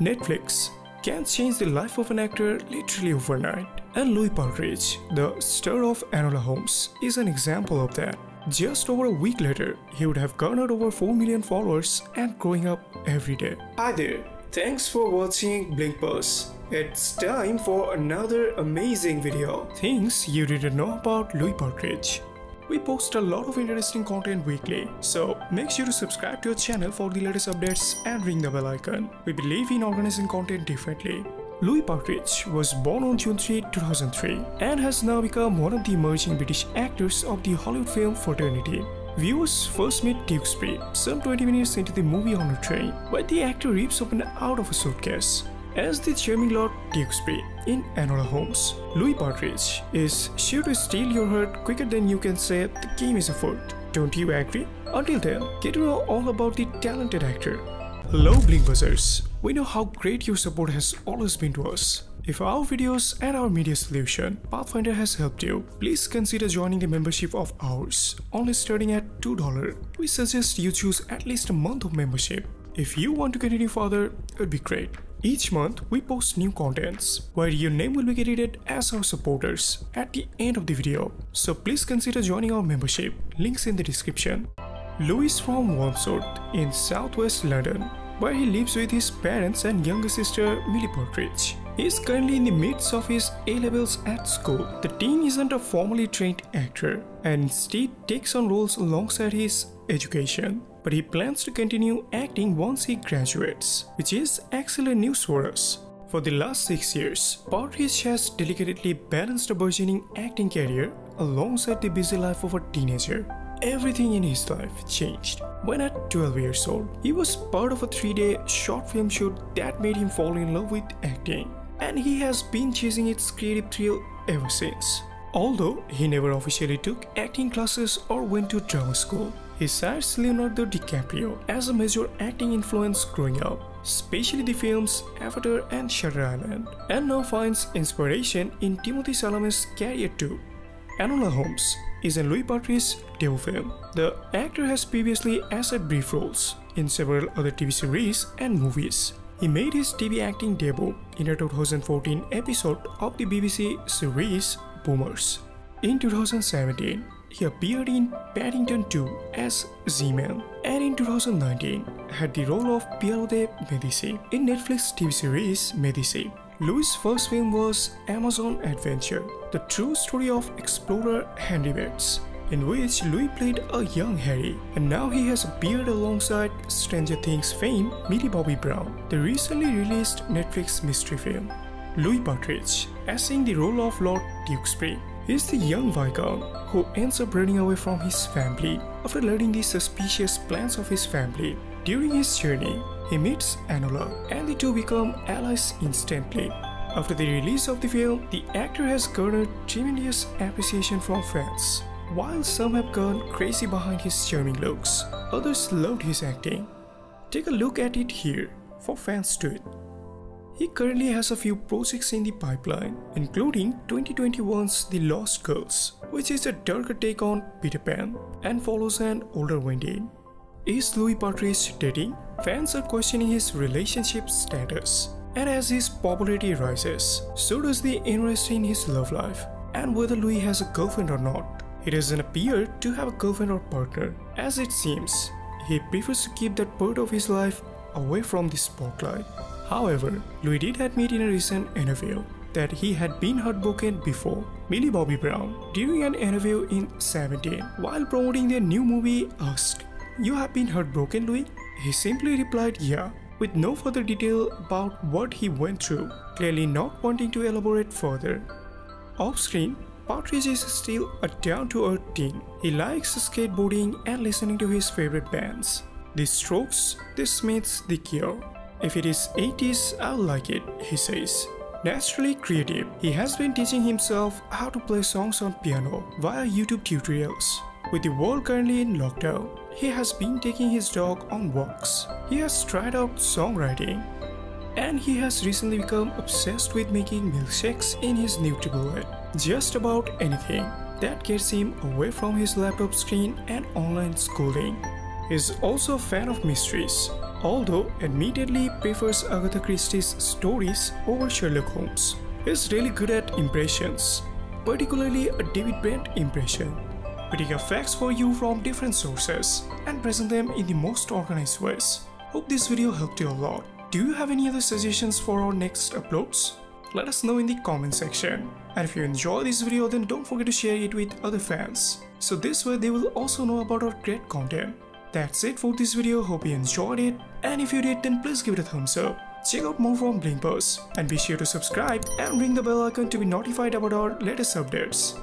Netflix can change the life of an actor literally overnight, and Louis Partridge, the star of Enola Holmes, is an example of that. Just over a week later, he would have garnered over 4 million followers and growing up every day. Hi there, thanks for watching Blink Buzzz. It's time for another amazing video. Things you didn't know about Louis Partridge. We post a lot of interesting content weekly, so make sure to subscribe to our channel for the latest updates and ring the bell icon. We believe in organizing content differently. Louis Partridge was born on June 3, 2003 and has now become one of the emerging British actors of the Hollywood film fraternity. Viewers first meet Tewkesbury some 20 minutes into the movie on a train, where the actor rips open out of a suitcase. As the charming Lord Tewkesbury in Enola Holmes, Louis Partridge is sure to steal your heart quicker than you can say the game is afoot. Don't you agree? Until then, get to know all about the talented actor. Hello Blink Buzzers, we know how great your support has always been to us. If our videos and our media solution, Pathfinder, has helped you, please consider joining the membership of ours, only starting at $2. We suggest you choose at least a month of membership. If you want to continue further, it'd be great. Each month, we post new contents, where your name will be credited as our supporters at the end of the video, so please consider joining our membership, links in the description. Louis from Wandsworth in southwest London, where he lives with his parents and younger sister Millie Partridge. He is currently in the midst of his A-levels at school. The teen isn't a formally trained actor, and instead takes on roles alongside his education. But he plans to continue acting once he graduates, which is excellent news for us. For the last 6 years, Partridge has delicately balanced a burgeoning acting career alongside the busy life of a teenager. Everything in his life changed when at 12 years old, he was part of a 3-day short film shoot that made him fall in love with acting, and he has been chasing its creative thrill ever since. Although he never officially took acting classes or went to drama school, he cites Leonardo DiCaprio as a major acting influence growing up, especially the films Avatar and Shutter Island, and now finds inspiration in Timothy Salome's career too. Enola Holmes is a Louis Partridge's debut film. The actor has previously acted brief roles in several other TV series and movies. He made his TV acting debut in a 2014 episode of the BBC series Boomers. In 2017, he appeared in Paddington 2 as Z-Man, and in 2019 had the role of Piero de Medici in Netflix TV series Medici. Louis' first film was Amazon Adventure, the true story of explorer Henry Bates, in which Louis played a young Harry, and now he has appeared alongside Stranger Things fame Millie Bobby Brown, the recently released Netflix mystery film. Louis Partridge, assumes the role of Lord Tewkesbury, is the young Viscount who ends up running away from his family after learning the suspicious plans of his family. During his journey, he meets Enola, and the two become allies instantly. After the release of the film, the actor has garnered tremendous appreciation from fans. While some have gone crazy behind his charming looks, others loved his acting. Take a look at it here for fans too. He currently has a few projects in the pipeline, including 2021's The Lost Girls, which is a darker take on Peter Pan and follows an older Wendy. Is Louis Partridge dating? Fans are questioning his relationship status, and as his popularity rises, so does the interest in his love life and whether Louis has a girlfriend or not. He doesn't appear to have a girlfriend or partner, as it seems he prefers to keep that part of his life away from the spotlight. However, Louis did admit in a recent interview that he had been heartbroken before Millie Bobby Brown during an interview in 2017 while promoting their new movie. Asked, "You have been heartbroken, Louis?" He simply replied, "Yeah," with no further detail about what he went through, clearly not wanting to elaborate further. Off-screen, Partridge is still a down-to-earth teen. He likes skateboarding and listening to his favorite bands, The Strokes, The Smiths, The Cure. "If it is 80s, I'll like it," he says. Naturally creative, he has been teaching himself how to play songs on piano via YouTube tutorials. With the world currently in lockdown, he has been taking his dog on walks. He has tried out songwriting, and he has recently become obsessed with making milkshakes in his Nutribullet. Just about anything that gets him away from his laptop screen and online schooling. He is also a fan of mysteries, although admittedly prefers Agatha Christie's stories over Sherlock Holmes. He's really good at impressions, particularly a David Brent impression. Picking up facts for you from different sources and present them in the most organized ways. Hope this video helped you a lot. Do you have any other suggestions for our next uploads? Let us know in the comment section. And if you enjoy this video, then don't forget to share it with other fans, so this way they will also know about our great content. That's it for this video, hope you enjoyed it, and if you did then please give it a thumbs up. Check out more from Blink Buzzz and be sure to subscribe and ring the bell icon to be notified about our latest updates.